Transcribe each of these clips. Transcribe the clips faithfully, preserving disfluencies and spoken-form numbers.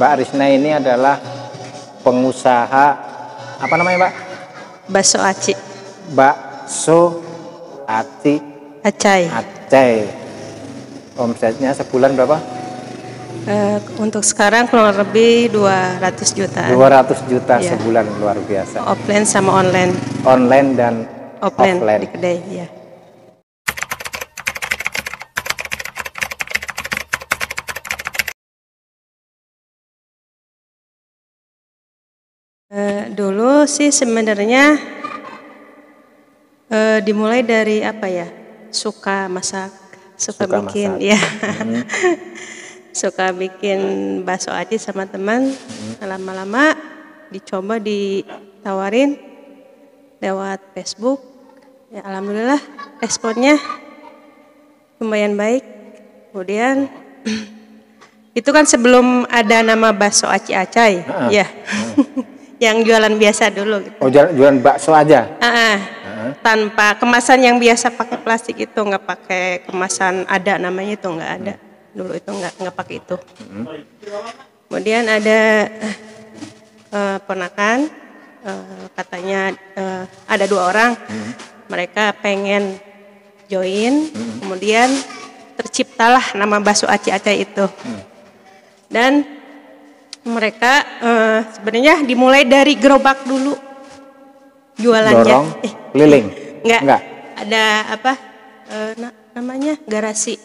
Mbak Arisna ini adalah pengusaha apa namanya, Mbak? Bakso Aci. Bakso Aci Acay. Acay. Omsetnya sebulan berapa? Uh, untuk sekarang kurang lebih dua ratus juta. dua ratus juta yeah. Sebulan, luar biasa. Offline sama online. Online dan offline, offline. Di kedai, ya. Yeah. Uh, dulu sih sebenarnya uh, dimulai dari apa ya, suka masak, suka, suka bikin masak. Ya hmm. Suka bikin bakso aci sama teman, lama-lama hmm. dicoba, ditawarin lewat Facebook, ya alhamdulillah responnya lumayan baik. Kemudian itu kan sebelum ada nama bakso aci acay, uh -uh. ya. Uh. Yang jualan biasa dulu gitu. Oh, jualan, jualan bakso aja? Uh -uh. Uh. Tanpa kemasan yang biasa pakai plastik itu, nggak pakai kemasan ada namanya itu, nggak ada. Hmm. Dulu itu nggak nggak pakai itu. Hmm. Kemudian ada uh, ponakan, uh, katanya uh, ada dua orang, hmm. mereka pengen join, hmm. kemudian terciptalah nama bakso aci acay itu. Hmm. Dan mereka uh, sebenarnya dimulai dari gerobak dulu jualannya. Dorong, eh, keliling? Enggak, enggak. Ada apa uh, na namanya garasi.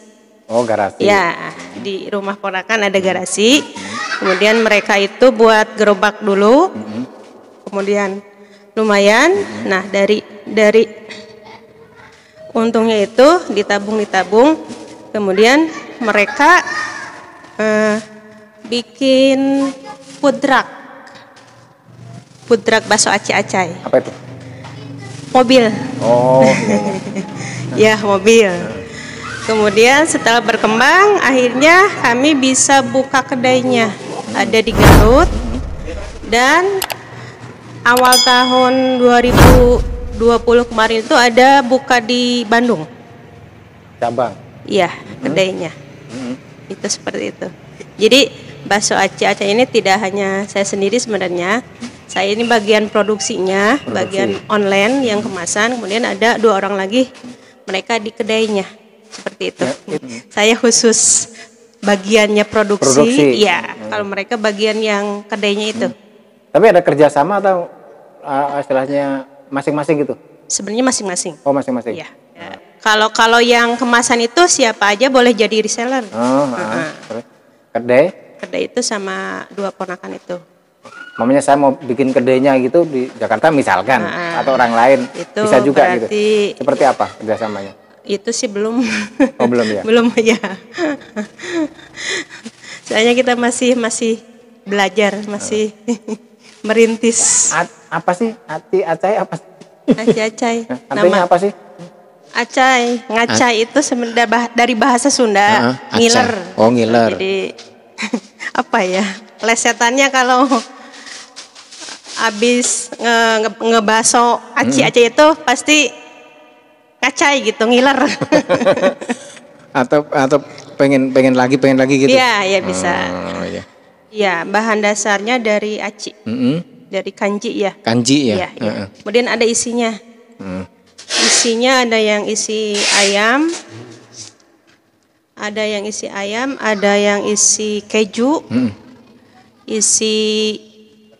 Oh, garasi. Ya, hmm. di rumah ponakan ada garasi. Hmm. Kemudian mereka itu buat gerobak dulu. Hmm. Kemudian lumayan. Hmm. Nah, dari dari untungnya itu ditabung-ditabung. Kemudian mereka uh, bikin pudrak, pudrak bakso aci acay. Apa itu? Mobil. Oh. Ya, mobil. Kemudian setelah berkembang, akhirnya kami bisa buka kedainya, ada di Garut. Dan awal tahun dua ribu dua puluh kemarin itu ada buka di Bandung. Cabang. Iya, kedainya. Hmm. Itu seperti itu. Jadi bakso aci acay ini tidak hanya saya sendiri sebenarnya, saya ini bagian produksinya, Produksi. bagian online yang kemasan, kemudian ada dua orang lagi, mereka di kedainya, seperti itu. Ya. Saya khusus bagiannya produksi, produksi. ya. Hmm. Kalau mereka bagian yang kedainya itu. Hmm. Tapi ada kerjasama atau uh, istilahnya masing-masing gitu? Sebenarnya masing-masing. Oh, masing-masing. Ya. Ya. Kalau kalau yang kemasan itu siapa aja boleh jadi reseller. Oh, uh-huh. Terus. Kedai? Kedai itu sama dua ponakan itu. Mamanya saya mau bikin kedainya gitu di Jakarta misalkan, nah, atau orang lain itu bisa juga berarti, gitu. Seperti apa kerjasamanya? Itu sih belum. Oh, belum ya? Belum ya. Soalnya kita masih masih belajar, masih hmm. merintis. A apa sih? Aci acay apa? Aci acay. Artinya apa sih? Acay, ngacay itu sebenarnya dari bahasa Sunda, uh, ngiler. Oh, ngiler. Jadi apa ya? Lesetannya kalau habis nge ngebaso aci-aci itu pasti ngacay gitu, ngiler. atau atau pengen pengen lagi, pengen lagi gitu. Iya, ya bisa. Oh, iya. Ya, bahan dasarnya dari aci. Mm -hmm. Dari kanji ya. Kanji ya. Ya, ya. Uh -uh. Kemudian ada isinya. Mm. Isinya ada yang isi ayam, ada yang isi ayam, ada yang isi keju, hmm. isi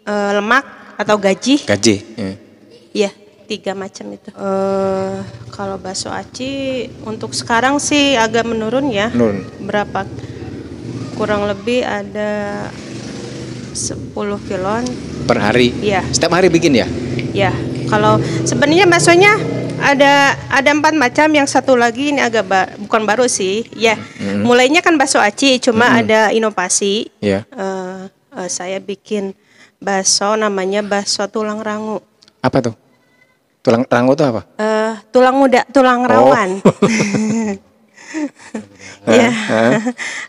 uh, lemak atau gaji. Gaji. Iya, ya, tiga macam itu. Uh, kalau bakso aci untuk sekarang sih agak menurun ya. Menurun. Berapa? Kurang lebih ada sepuluh kiloan. Per hari? Iya. Setiap hari bikin ya? Iya. Kalau sebenarnya maksudnya ada ada empat macam, yang satu lagi ini agak ba bukan baru sih ya, mm-hmm. mulainya kan bakso aci, cuma mm-hmm. ada inovasi yeah. uh, uh, saya bikin bakso namanya bakso tulang rangu. Apa tuh tulang rangu tuh apa? Uh, tulang muda, tulang rawan. Oh. Ya,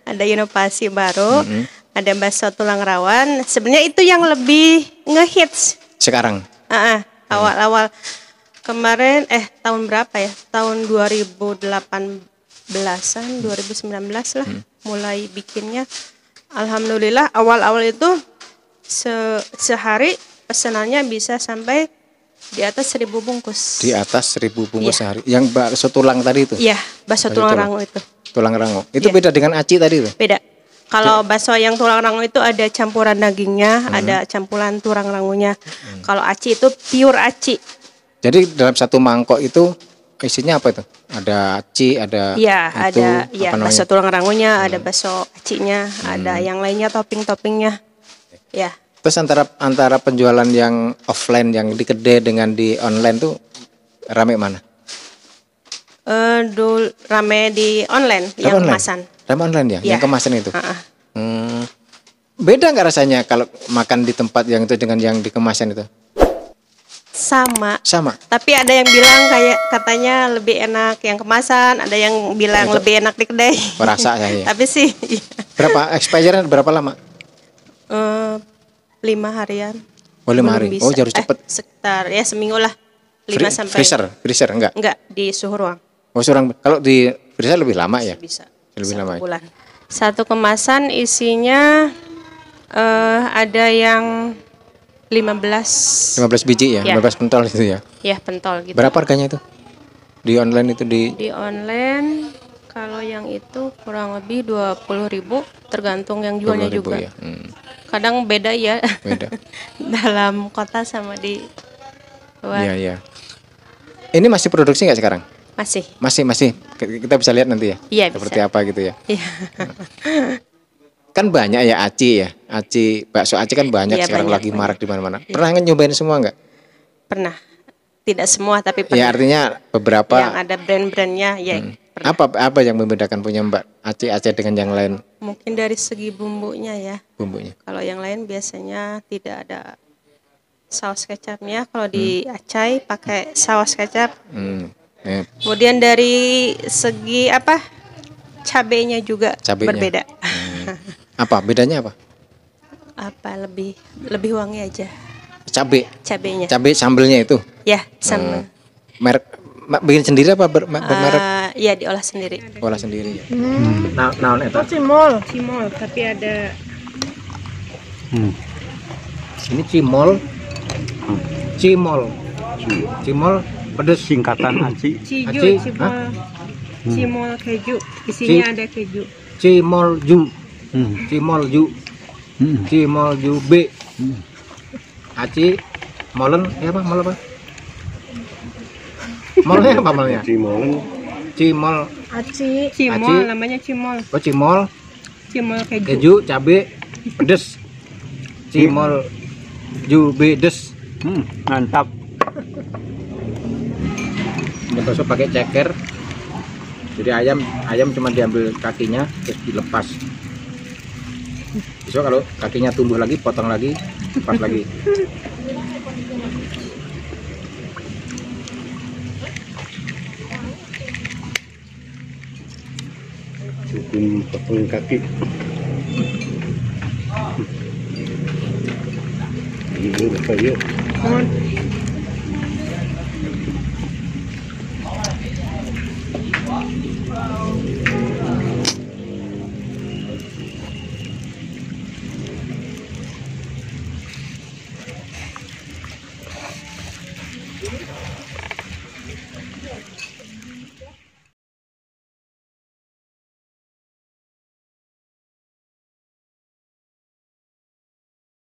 ada inovasi baru, mm-hmm. ada bakso tulang rawan, sebenarnya itu yang lebih ngehits sekarang. uh-uh, awal-awal kemarin, eh tahun berapa ya? Tahun dua ribu delapan belasan, dua ribu sembilan belas lah, hmm. mulai bikinnya. Alhamdulillah awal-awal itu se sehari pesanannya bisa sampai di atas seribu bungkus. Di atas seribu bungkus ya. Sehari. Yang bakso tulang tadi itu? Iya, bakso tulang rangu itu. Tulang rangu. Itu ya. Beda dengan aci tadi itu? Beda. Kalau bakso yang tulang rangu itu ada campuran dagingnya, hmm. ada campuran tulang rangunya. Hmm. Kalau aci itu pure aci. Jadi dalam satu mangkok itu isinya apa itu? Ada aci, ada ya, itu, ada ya, bakso tulang rangunya, hmm. ada bakso acinya, hmm. ada yang lainnya topping-toppingnya. Ya. Terus antara antara penjualan yang offline yang di kedai dengan di online tuh rame mana? Eh, dulu rame di online rame yang online? Kemasan. Rame online ya, ya. Yang kemasan itu. Uh-uh. hmm, beda nggak rasanya kalau makan di tempat yang itu dengan yang di kemasan itu? Sama. Sama. Tapi ada yang bilang kayak katanya lebih enak yang kemasan, ada yang bilang nah, lebih enak di kedai. Berasa ya. Tapi sih. Berapa expirednya berapa lama? Uh, lima harian. Oh lima hari. Bisa. Oh harus cepet. Eh, sekitar ya seminggu lah. Lima Free, sampai. Freezer, freezer enggak? Enggak di suhu ruang. Oh suhu ruang. Kalau di freezer lebih lama ya? Bisa. Lebih satu lama bulan. Ya? Satu kemasan isinya uh, ada yang lima belas biji ya, ya. lima belas pentol itu ya. Iya, pentol gitu. Berapa harganya itu? Di online itu di Di online kalau yang itu kurang lebih dua puluh ribu tergantung yang jualnya juga. Ya. Hmm. Kadang beda ya. Beda. Dalam kota sama di luar. Iya, iya. Ini masih produksi nggak sekarang? Masih. Masih, masih. Kita bisa lihat nanti ya. Iya, seperti bisa. Apa gitu ya. Iya. Kan banyak ya aci ya. Aci bakso aci kan banyak ya, sekarang banyak, lagi banyak. Marak di mana-mana. Ya. Pernah nyobain semua nggak? Pernah. Tidak semua tapi pernah. Ya artinya beberapa yang ada brand-brandnya ya. Hmm. Apa apa yang membedakan punya Mbak Aci Acay dengan yang lain? Mungkin dari segi bumbunya ya. Bumbunya. Kalau yang lain biasanya tidak ada saus kecapnya. Kalau hmm. di Acay pakai saus kecap. Hmm. Yeah. Kemudian dari segi apa? Cabenya juga cabenya. Berbeda. Apa bedanya apa? Apa lebih lebih wangi aja. Cabe. Cabenya. Cabe sambelnya itu. Ya, sambel. Hmm. Merek bikin sendiri apa ber, ber, uh, merek? Iya, diolah sendiri. Diolah sendiri ya. Hmm. Nah, naon eta? Cimol, cimol, tapi ada hmm. Ini cimol. Cimol. Cimol pedes singkatan aci. Ciju, aci, cimol. Hah? Cimol keju. Isinya C ada keju. Cimol ju. Hmm. Cimol ju, hmm. cimol ju B, hmm. aci, molen, ya apa, molen apa? Molnya apa molnya? Cimol, cimol, aci, cimol, aci. Namanya cimol. Oh cimol, cimol keju, keju cabe, pedes, cimol ju B des, hmm, mantap. Terus pakai ceker, jadi ayam ayam cuma diambil kakinya terus dilepas. Besok kalau kakinya tumbuh lagi, potong lagi, lepas lagi. Cukup potong kaki. Ini udah kayu.